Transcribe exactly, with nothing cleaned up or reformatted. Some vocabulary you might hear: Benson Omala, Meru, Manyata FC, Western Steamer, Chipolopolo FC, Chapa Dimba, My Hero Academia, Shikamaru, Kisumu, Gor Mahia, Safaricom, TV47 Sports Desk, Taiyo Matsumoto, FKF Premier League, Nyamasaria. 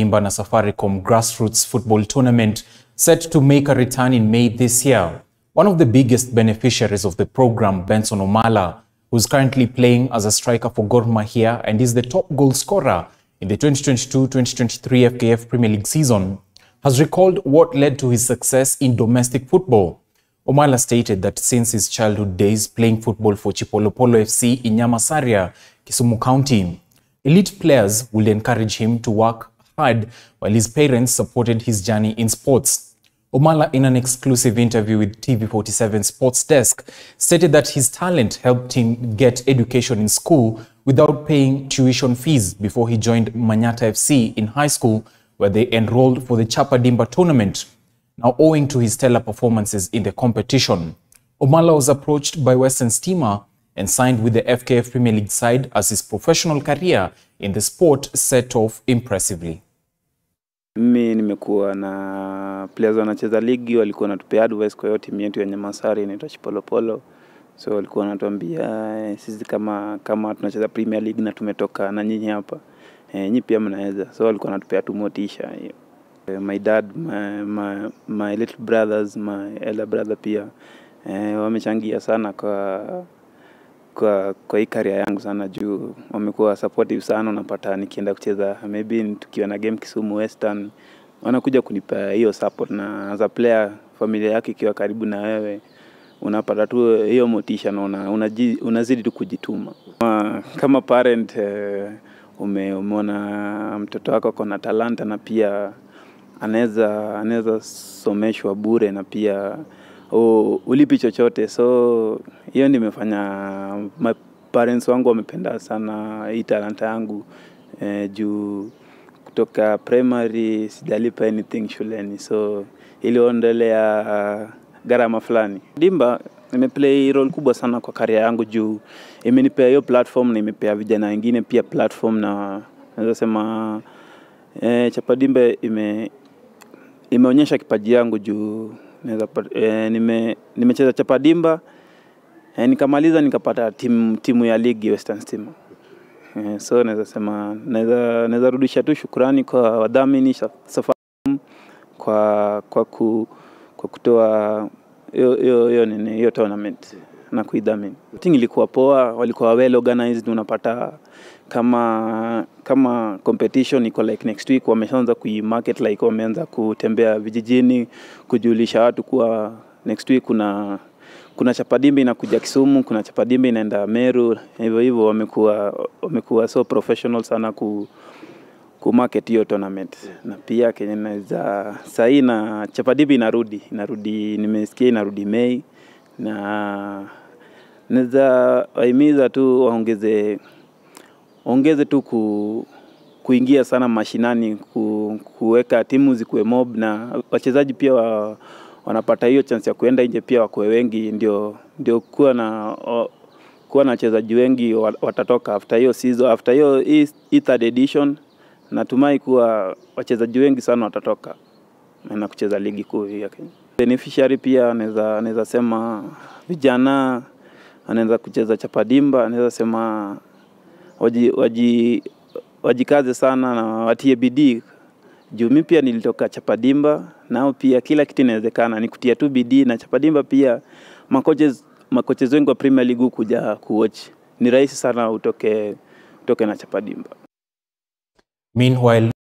Dimba Safaricom grassroots football tournament set to make a return in May this year. One of the biggest beneficiaries of the program, Benson Omala, who's currently playing as a striker for Gor Mahia and is the top goal scorer in the twenty twenty-two twenty twenty-three F K F Premier League season, has recalled what led to his success in domestic football. Omala stated that since his childhood days playing football for Chipolopolo F C in Nyamasaria, Kisumu County, elite players would encourage him to work hard while his parents supported his journey in sports. Omala, in an exclusive interview with T V forty-seven Sports Desk, stated that his talent helped him get education in school without paying tuition fees before he joined Manyata F C in high school, where they enrolled for the Chapa Dimba tournament. Now, owing to his stellar performances in the competition, Omala was approached by Western Steamer and signed with the F K F Premier League side as his professional career in the sport set off impressively. Mimi nimekuwa na players wanacheza ligi walikuwa natupea advice kwa yote timu yetu ya Nyamasari inaitwa Chipolopolo. So walikuwa wanatuambia sisi kama kama tunacheza Premier League na tumetoka na nyinyi hapa, eh nyinyi pia mnaweza. So walikuwa wanatupea tu motisha hiyo. My dad, my, my my little brothers, my elder brother pia eh wamechangia sana kwa kwa kwa hii career yangu sana juu wamekuwa supportive sana. Unapata nikienda kucheza maybe tukiwa na game Kisumu Western wanakuja kunipa hiyo support, na as a player familia yake ikiwa karibu na wewe unapata tu hiyo motisha na una, unazidi tu kujituma kama parent. Eh, ume, umeona mtoto wako kuna talanta na pia anaweza anaweza someshwa bure na pia oh ulipi chochote, so hiyo nimefanya my parents wangu wamependa sana hii talanta yangu eh, juu kutoka primary sijalipa anything shuleni, so iliondelea uh, gharama fulani. Dimba nimeplay role kubwa sana kwa career yangu juu imenipea hiyo platform na imepea vijana wengine pia platform, na naweza sema eh, Chapa Dimba ime imeonyesha kipaji yangu juu Eh, nime nimecheza Chapa Dimba eh, nikamaliza nikapata timu timu ya ligi Western Steamer. Eh, so naweza sema naweza naweza rudisha tu shukrani kwa wadhamini Safaricom kwa kwa ku, kwa kutoa hiyo hiyo hiyo nini hiyo tournament na kuidhamini. Thing ilikuwa poa, walikuwa well organized. Unapata kama kama competition iko like next week wameshaanza kuimarket, like wameanza kutembea vijijini kujulisha watu kuwa next week kuna kuna Chapa Dimba inakuja Kisumu, kuna Chapa Dimba inaenda Meru, hivyo hivyo wamekuwa wamekuwa so professional sana ku ku market hiyo tournament. Na pia Kenya inaweza sahi na Chapa Dimba inarudi inarudi nimesikia inarudi Mei, na naweza aimiza tu waongeze ongeze tu ku, kuingia sana mashinani ku, kuweka timu zikuwe mob na wachezaji pia wa, wanapata hiyo chance ya kuenda nje pia wako wengi, ndio ndio kuwa na o, kuwa na wachezaji wengi watatoka after hiyo season, after hiyo hii third edition natumai kuwa wachezaji wengi sana watatoka na kucheza ligi kuu ya Kenya. Beneficiary pia naweza naweza sema vijana anaweza kucheza Chapa Dimba, anaweza sema waji waji wajikaze sana na watie bidii juu mimi pia nilitoka Chapa Dimba, nao pia kila kitu inawezekana, nikutia tu bidii. Na Chapa Dimba pia makoches makoches wengi wa Premier League kuja kuwatch, ni rahisi sana utoke utoke na Chapa Dimba. Meanwhile